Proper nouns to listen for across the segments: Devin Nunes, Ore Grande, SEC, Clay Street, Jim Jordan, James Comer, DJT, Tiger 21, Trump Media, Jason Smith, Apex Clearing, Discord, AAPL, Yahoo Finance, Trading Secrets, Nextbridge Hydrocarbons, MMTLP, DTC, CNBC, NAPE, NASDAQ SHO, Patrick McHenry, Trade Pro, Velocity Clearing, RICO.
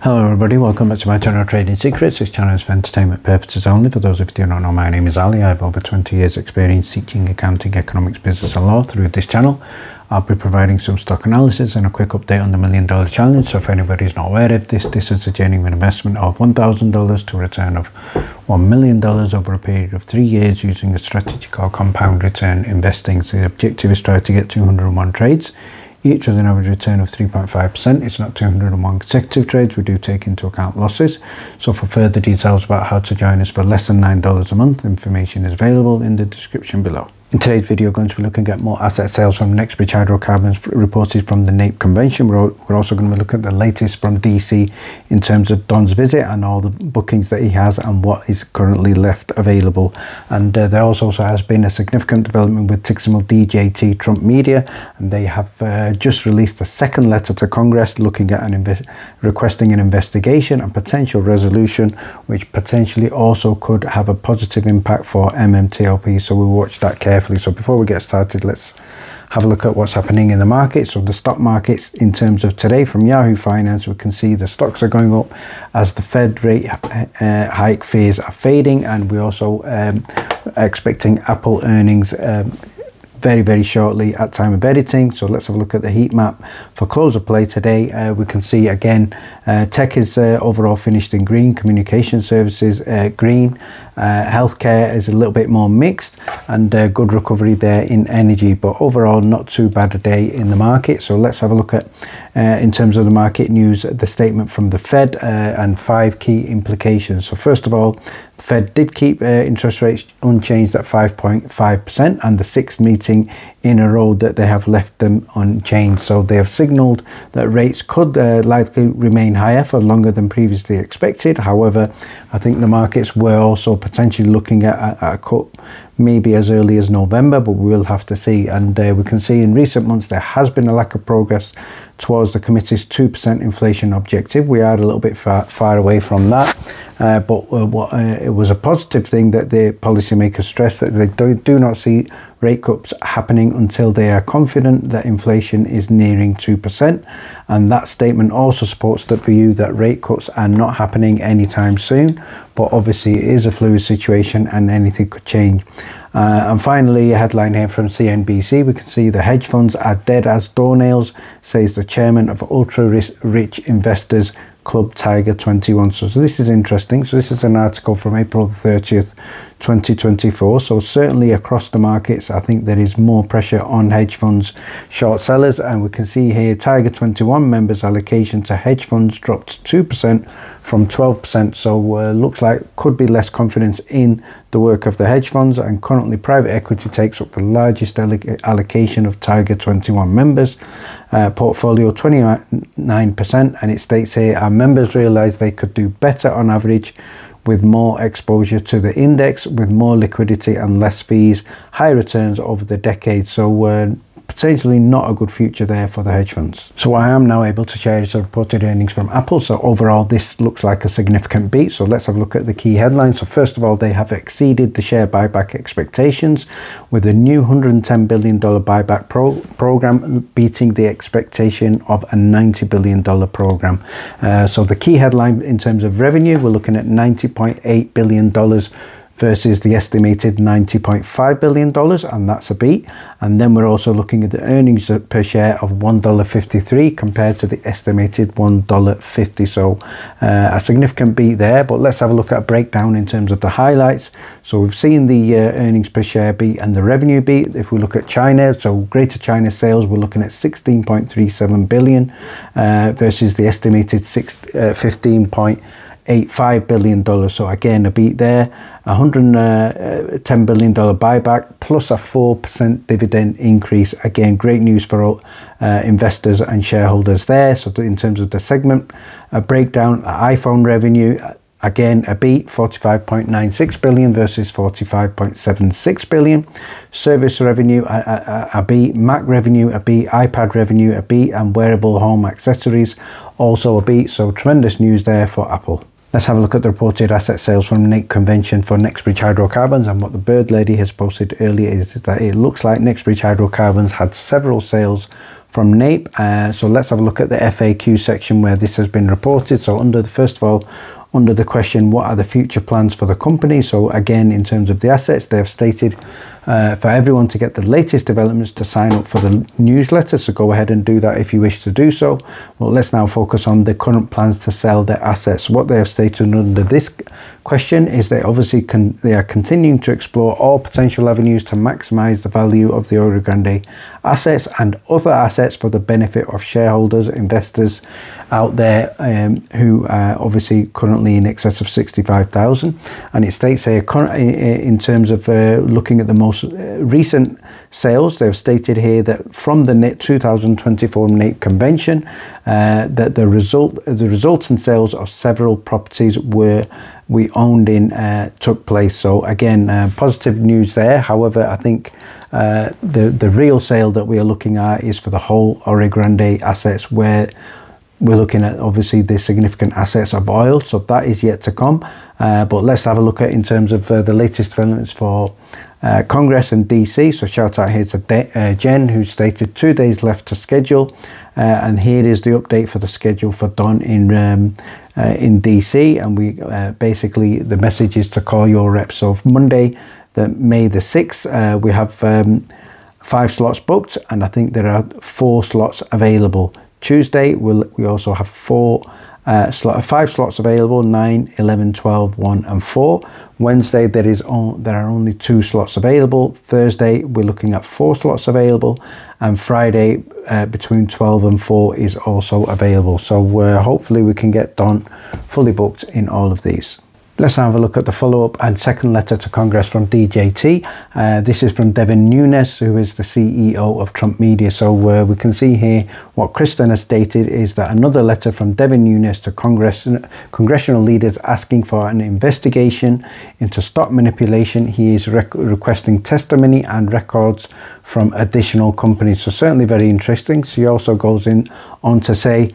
Hello everybody, welcome back to my channel Trading Secrets. This channel is for entertainment purposes only. For those of you who don't know, my name is Ali. I have over 20 years experience teaching accounting, economics, business and law through this channel. I'll be providing some stock analysis and a quick update on the $1 Million Challenge. So if anybody's not aware of this is a genuine investment of $1,000 to a return of $1 million over a period of 3 years using a strategy called compound return investing. So the objective is try to get 201 trades. Each with an average return of 3.5%. It's not 201 consecutive trades. We do take into account losses. So for further details about how to join us for less than $9 a month, information is available in the description below. In today's video, we're going to be looking at more asset sales from Nextbridge Hydrocarbons reported from the NAPE convention. We're also going to be looking at the latest from DC in terms of Don's visit and all the bookings that he has and what is currently left available. And there also has been a significant development with Tiximal DJT Trump Media, and they have just released a second letter to Congress looking at requesting an investigation and potential resolution, which potentially also could have a positive impact for MMTLP. So we'll watch that carefully. So before we get started, let's have a look at what's happening in the market. So the stock markets in terms of today from Yahoo Finance, we can see the stocks are going up as the Fed rate hike fears are fading, and we're also expecting Apple earnings very, very shortly at time of editing. So let's have a look at the heat map for close of play today. We can see again tech is overall finished in green, communication services green, healthcare is a little bit more mixed, and good recovery there in energy, but overall not too bad a day in the market. So let's have a look at in terms of the market news, the statement from the Fed and 5 key implications. So first of all, the Fed did keep interest rates unchanged at 5.5% and the 6th meeting in a row that they have left them unchanged. So they have signaled that rates could likely remain higher for longer than previously expected. However, I think the markets were also potentially looking at a cut maybe as early as November, but we'll have to see. And we can see in recent months there has been a lack of progress towards the committee's 2% inflation objective. We are a little bit far away from that, but it was a positive thing that the policymakers stressed that they do not see rate cuts happening until they are confident that inflation is nearing 2%. And that statement also supports the view that rate cuts are not happening anytime soon, but obviously it is a fluid situation and anything could change. And finally, a headline here from CNBC. We can see the hedge funds are dead as doornails, says the chairman of ultra-rich investors club Tiger 21. So this is interesting. So this is an article from April the 30th, 2024. So certainly across the markets, I think there is more pressure on hedge funds, short sellers. And we can see here Tiger 21 members' allocation to hedge funds dropped 2% from 12%. So looks like could be less confidence in the work of the hedge funds. And currently private equity takes up the largest allocation of Tiger 21 members. Portfolio 29%, and it states here our members realize they could do better on average with more exposure to the index, with more liquidity and less fees, high returns over the decade. So potentially not a good future there for the hedge funds. So what I am now able to share is the reported earnings from Apple. So overall this looks like a significant beat. So let's have a look at the key headlines. So first of all, they have exceeded the share buyback expectations with a new $110 billion buyback program beating the expectation of a $90 billion program. So the key headline in terms of revenue, we're looking at $90.8 billion versus the estimated $90.5 billion, and that's a beat. And then we're also looking at the earnings per share of $1.53 compared to the estimated $1.50. So a significant beat there, but let's have a look at a breakdown in terms of the highlights. So we've seen the earnings per share beat and the revenue beat. If we look at China, so Greater China sales, we're looking at 16.37 billion versus the estimated 15.85 billion dollars. So again a beat there. $110 billion buyback plus a 4% dividend increase. Again, great news for all investors and shareholders there. So in terms of the segment breakdown, iPhone revenue, again a beat, 45.96 billion versus 45.76 billion. Service revenue a beat, Mac revenue a beat, iPad revenue a beat, and wearable home accessories also a beat. So tremendous news there for Apple. Let's have a look at the reported asset sales from NAPE convention for Nextbridge Hydrocarbons, and what the bird lady has posted earlier is that it looks like Nextbridge Hydrocarbons had several sales from NAPE. So let's have a look at the FAQ section where this has been reported. So under the, first of all, under the question, what are the future plans for the company? So again, in terms of the assets, they have stated for everyone to get the latest developments to sign up for the newsletter. So go ahead and do that if you wish to do so. Well, let's now focus on the current plans to sell their assets. What they have stated under this question is they obviously they are continuing to explore all potential avenues to maximize the value of the Ore Grande assets and other assets for the benefit of shareholders, investors out there who are obviously currently in excess of 65,000. And it states here, in terms of looking at the most recent sales, they've stated here that from the 2024 NAPE convention, that the resulting sales of several properties were we owned in took place. So again, positive news there. However, I think the real sale that we are looking at is for the whole Ore Grande assets, where we're looking at obviously the significant assets of oil, so that is yet to come. But let's have a look at in terms of the latest developments for Congress and DC. So shout out here to Jen, who stated 2 days left to schedule, and here is the update for the schedule for Don in DC. And we basically the message is to call your reps. So Monday, the May the 6th, we have 5 slots booked, and I think there are 4 slots available. Tuesday, we also have 5 slots available, 9, 11, 12, 1 and 4. Wednesday, there are only 2 slots available. Thursday, we're looking at 4 slots available. And Friday, between 12 and 4 is also available. So hopefully we can get Don fully booked in all of these. Let's have a look at the follow-up and second letter to Congress from DJT. This is from Devin Nunes, who is the CEO of Trump Media. So we can see here what Kristen has stated is that another letter from Devin Nunes to congressional leaders asking for an investigation into stock manipulation. He is requesting testimony and records from additional companies. So certainly very interesting. She also goes on to say,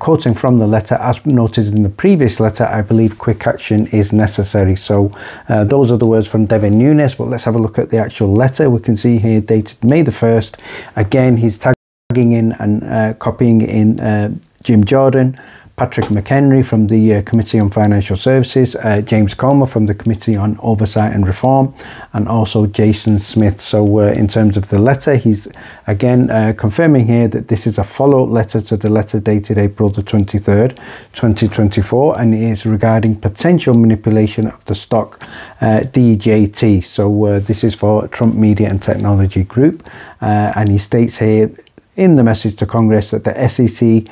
quoting from the letter, as noted in the previous letter, I believe quick action is necessary. So those are the words from Devin Nunes, but let's have a look at the actual letter. We can see here dated May the 1st. Again, he's tagging in and copying in Jim Jordan, Patrick McHenry from the Committee on Financial Services, James Comer from the Committee on Oversight and Reform, and also Jason Smith. So in terms of the letter, he's again confirming here that this is a follow-up letter to the letter dated April the 23rd, 2024, and it is regarding potential manipulation of the stock DJT. So this is for Trump Media and Technology Group, and he states here in the message to Congress that the SEC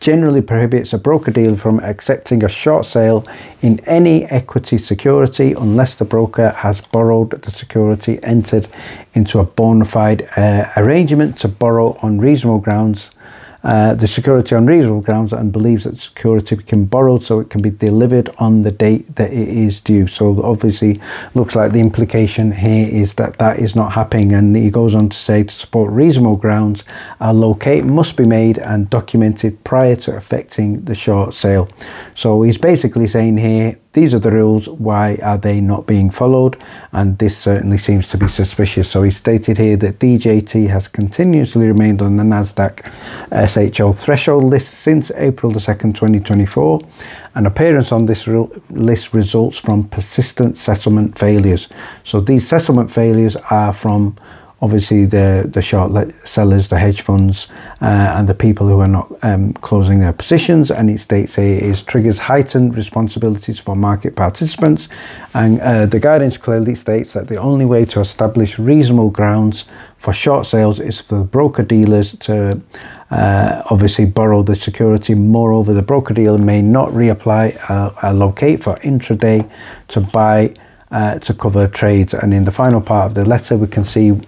generally prohibits a broker-dealer from accepting a short sale in any equity security unless the broker has borrowed the security, entered into a bona fide arrangement to borrow on reasonable grounds, the security on reasonable grounds, and believes that security can be borrowed so it can be delivered on the date that it is due. So obviously looks like the implication here is that that is not happening. And he goes on to say, to support reasonable grounds, a locate must be made and documented prior to affecting the short sale. So he's basically saying here, these are the rules, why are they not being followed? And this certainly seems to be suspicious. So he stated here that DJT has continuously remained on the NASDAQ SHO threshold list since April the 2nd, 2024. An appearance on this list results from persistent settlement failures. So these settlement failures are from obviously the short sellers, the hedge funds, and the people who are not closing their positions. And it states here is triggers heightened responsibilities for market participants. And the guidance clearly states that the only way to establish reasonable grounds for short sales is for the broker dealers to obviously borrow the security. Moreover, the broker dealer may not reapply a locate for intraday to buy to cover trades. And in the final part of the letter, we can see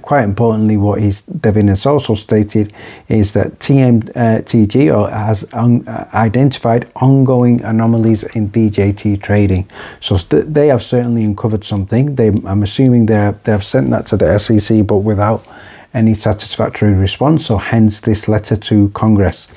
quite importantly, what Devin has also stated is that TMTG has identified ongoing anomalies in DJT trading. So they have certainly uncovered something. I'm assuming they have sent that to the SEC, but without any satisfactory response, so hence this letter to Congress.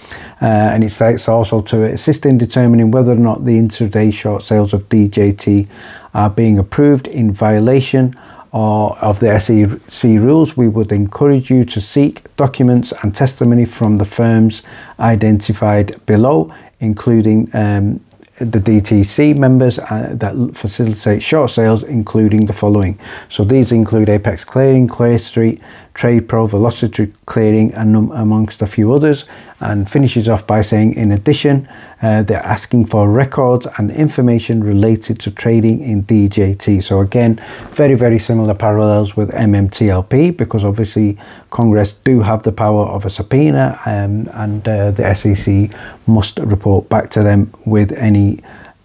And it states also to assist in determining whether or not the intraday short sales of DJT are being approved in violation of the SEC rules, we would encourage you to seek documents and testimony from the firms identified below, including the DTC members that facilitate short sales, including the following. So these include Apex Clearing, Clay Street, Trade Pro, Velocity Clearing, and amongst a few others. And finishes off by saying, in addition, they're asking for records and information related to trading in DJT. So again, very, very similar parallels with MMTLP, because obviously Congress do have the power of a subpoena, and the SEC must report back to them with any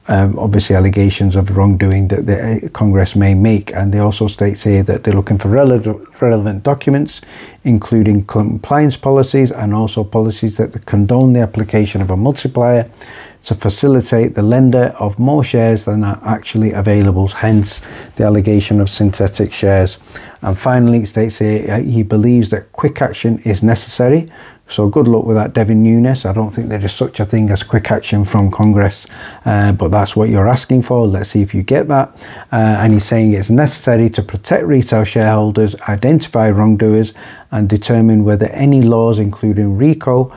obviously allegations of wrongdoing that the Congress may make. And they also states here that they're looking for relevant documents, including compliance policies and also policies that condone the application of a multiplier to facilitate the lender of more shares than are actually available, hence the allegation of synthetic shares. And finally, it states here he believes that quick action is necessary. So good luck with that, Devin Nunes. I don't think there is such a thing as quick action from Congress, but that's what you're asking for. Let's see if you get that. And he's saying it's necessary to protect retail shareholders, identify wrongdoers, and determine whether any laws, including RICO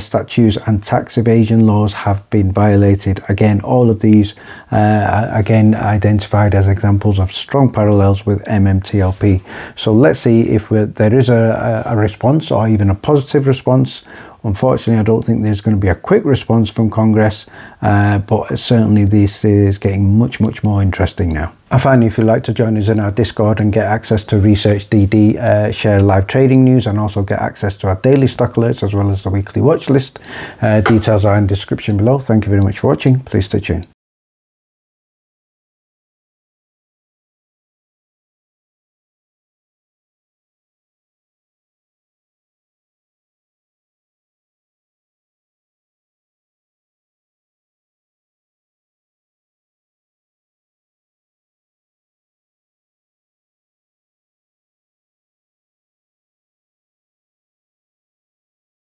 statutes and tax evasion laws, have been violated. Again, all of these again identified as examples of strong parallels with MMTLP. So let's see if there is a response, or even a positive response. Unfortunately, I don't think there's going to be a quick response from Congress, but certainly this is getting much, much more interesting now. And finally, if you'd like to join us in our Discord and get access to Research DD, share live trading news, and also get access to our daily stock alerts as well as the weekly watch list, details are in the description below. Thank you very much for watching. Please stay tuned.